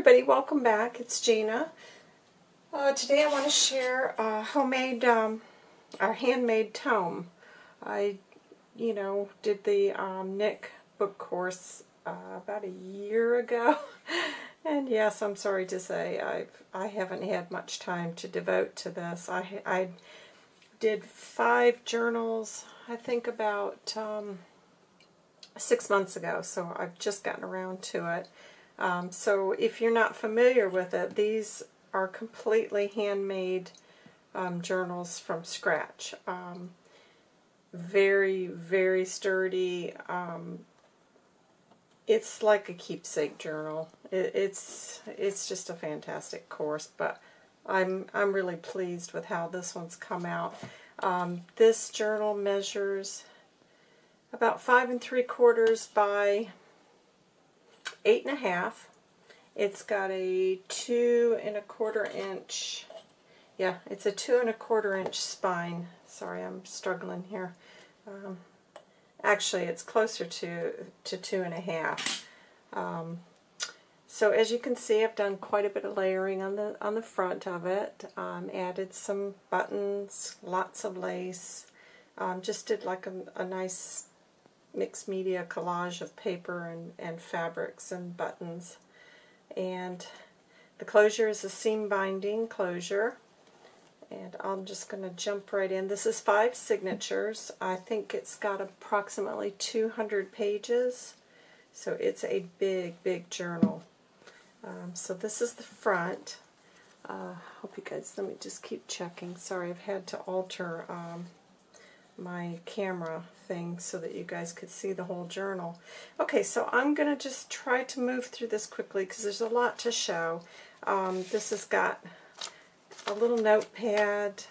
everybody, welcome back. It's Gina. Today I want to share a homemade, our handmade tome. I, did the Nick book course about a year ago, and yes, I'm sorry to say I haven't had much time to devote to this. I did 5 journals, I think about 6 months ago, so I've just gotten around to it. So if you're not familiar with it, these are completely handmade journals from scratch. Very, very sturdy. It's like a keepsake journal. It's just a fantastic course, but I'm really pleased with how this one's come out. This journal measures about 5 3/4 by 8 1/2. It's got a 2 1/4 inch, yeah, it's a 2 1/4 inch spine. Sorry, I'm struggling here. Actually, it's closer to 2 1/2. So as you can see, I've done quite a bit of layering on the front of it. Added some buttons, lots of lace. Just did like a nice mixed media collage of paper and fabrics and buttons. And the closure is a seam binding closure. And I'm just going to jump right in. This is 5 signatures. I think it's got approximately 200 pages. So it's a big, big journal. So this is the front. Hope you guys, let me just keep checking. Sorry, I've had to alter my camera thing so that you guys could see the whole journal. Okay, so I'm going to just try to move through this quickly because there's a lot to show. This has got a little notepad,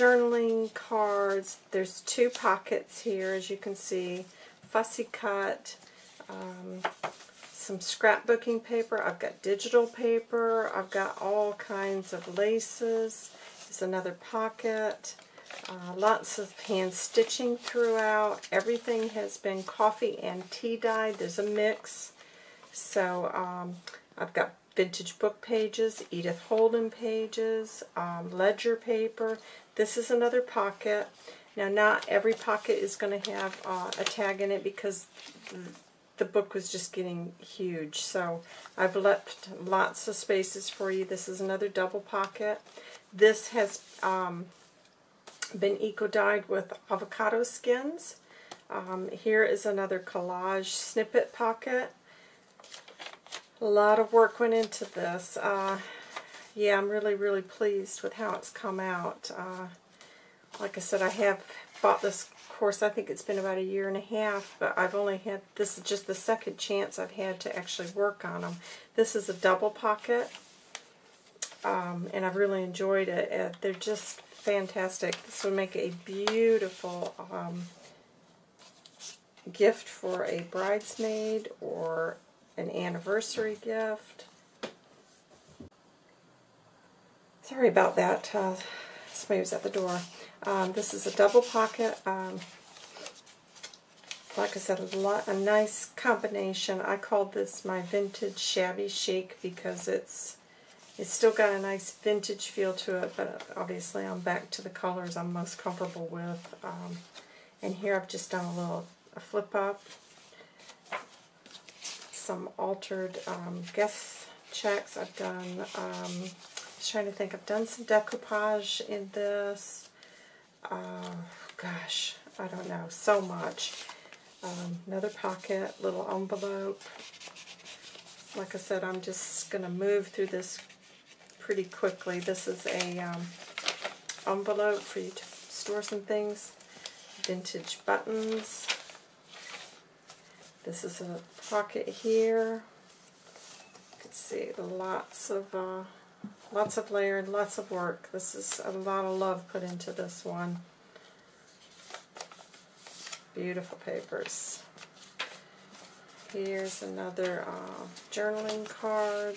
journaling cards. There's 2 pockets here, as you can see. Fussy cut, some scrapbooking paper. I've got digital paper. I've got all kinds of laces. There's another pocket. Lots of hand stitching throughout. Everything has been coffee and tea dyed. There's a mix. So I've got vintage book pages, Edith Holden pages, ledger paper. This is another pocket. Now, not every pocket is going to have a tag in it because the book was just getting huge. So I've left lots of spaces for you. This is another double pocket. This has been eco-dyed with avocado skins. Here is another collage snippet pocket. A lot of work went into this. Yeah, I'm really, really pleased with how it's come out. Like I said, I have bought this course, I think it's been about a year and a half, but I've only had, this is just the second chance I've had to actually work on them. This is a double pocket, and I've really enjoyed it. They're just fantastic. This will make a beautiful gift for a bridesmaid or an anniversary gift. Sorry about that. Somebody was at the door. This is a double pocket. Like I said, a nice combination. I called this my vintage shabby chic because it's still got a nice vintage feel to it, but obviously I'm back to the colors I'm most comfortable with. And here I've just done a flip up, some altered guess checks. I've done. Just trying to think. I've done some decoupage in this. Gosh, I don't know. So much. Another pocket, little envelope. Like I said, I'm just going to move through this pretty quickly. This is a envelope for you to store some things. Vintage buttons. This is a pocket here. You can see lots of layer and lots of work. This is a lot of love put into this one. Beautiful papers. Here's another journaling card.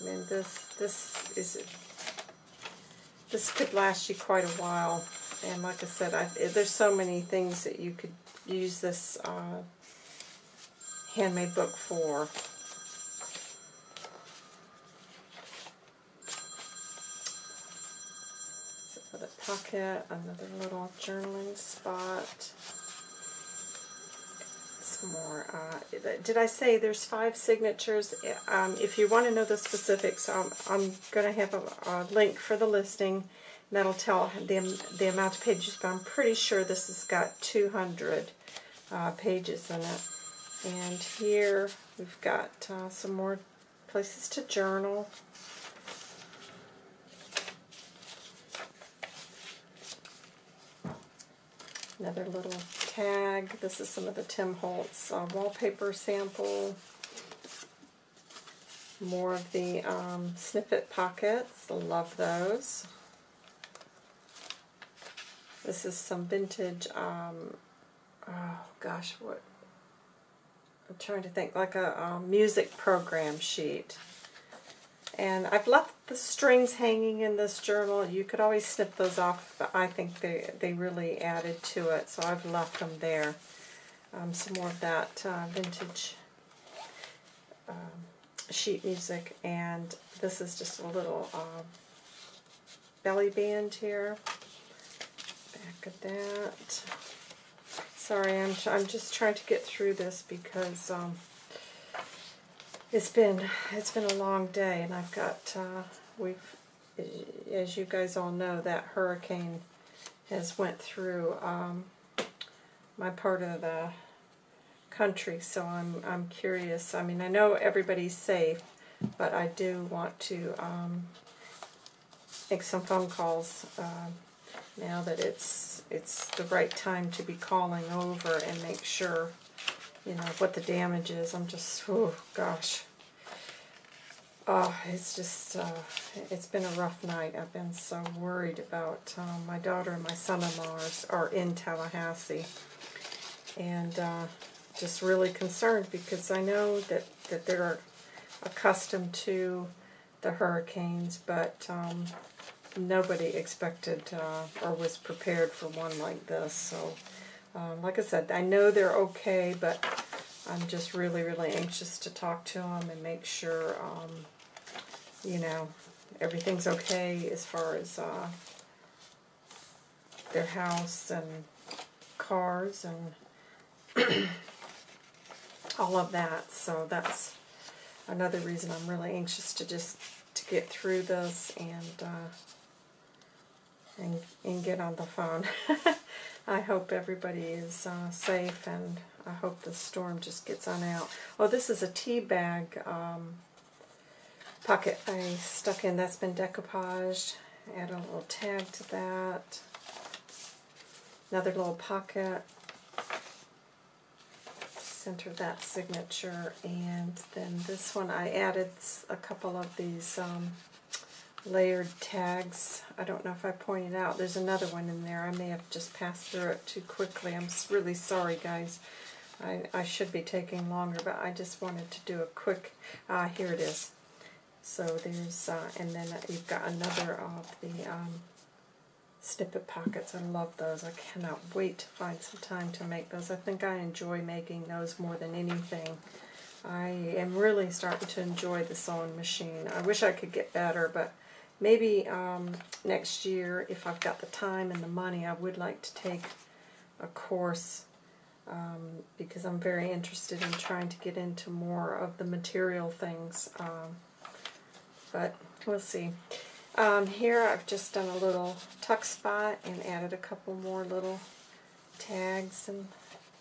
I mean, this could last you quite a while. And like I said, there's so many things that you could use this Handmade Book 4. So for the pocket, another little journaling spot. Some more. Did I say there's 5 signatures? If you want to know the specifics, I'm going to have a link for the listing. That'll tell the amount of pages, but I'm pretty sure this has got 200 pages in it. And here we've got some more places to journal. Another little tag. This is some of the Tim Holtz wallpaper sample. More of the snippet pockets. Love those. This is some vintage, oh gosh, what, I'm trying to think, like a music program sheet. And I've left the strings hanging in this journal. You could always snip those off, but I think they really added to it, so I've left them there. Some more of that vintage sheet music, and this is just a little belly band here. Back of that. Sorry, I'm just trying to get through this because it's been a long day, and I've got we've, as you guys all know, that hurricane has went through my part of the country, so I'm curious. I mean, I know everybody's safe, but I do want to make some phone calls. Now that it's the right time to be calling over and make sure, you know, what the damage is. I'm just, oh gosh, oh, it's just it's been a rough night. I've been so worried about my daughter and my son-in-law are in Tallahassee, and just really concerned because I know that they're accustomed to the hurricanes, but nobody expected or was prepared for one like this. So, like I said, I know they're okay, but I'm just really, really anxious to talk to them and make sure, you know, everything's okay as far as their house and cars and all of that. So that's another reason I'm really anxious to get through this and get on the phone. I hope everybody is safe, and I hope the storm just gets on out. Oh, this is a tea bag pocket I stuck in. That's been decoupaged. Add a little tag to that. Another little pocket. Center that signature, and then this one I added a couple of these layered tags. I don't know if I pointed out. There's another one in there. I may have just passed through it too quickly. I'm really sorry, guys. I should be taking longer, but I just wanted to do a quick, here it is. So there's, and then you've got another of the snippet pockets. I love those. I cannot wait to find some time to make those. I think I enjoy making those more than anything. I am really starting to enjoy the sewing machine. I wish I could get better, but maybe next year, if I've got the time and the money, I would like to take a course because I'm very interested in trying to get into more of the material things, but we'll see. Here I've just done a little tuck spot and added a couple more little tags and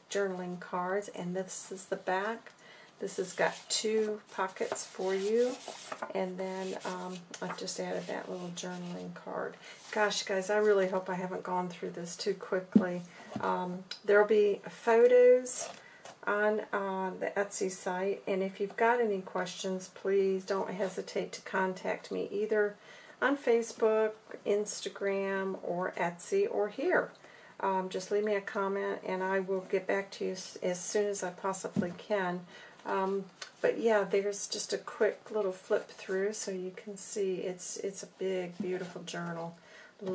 journaling cards, and this is the back. This has got 2 pockets for you, and then I've just added that little journaling card. Gosh, guys, I really hope I haven't gone through this too quickly. There'll be photos on the Etsy site, and if you've got any questions, please don't hesitate to contact me either on Facebook, Instagram, or Etsy, or here. Just leave me a comment, and I will get back to you as soon as I possibly can. But yeah, there's just a quick little flip through so you can see it's a big, beautiful journal.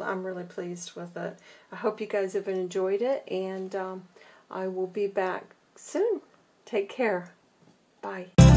I'm really pleased with it. I hope you guys have enjoyed it, and I will be back soon. Take care. Bye.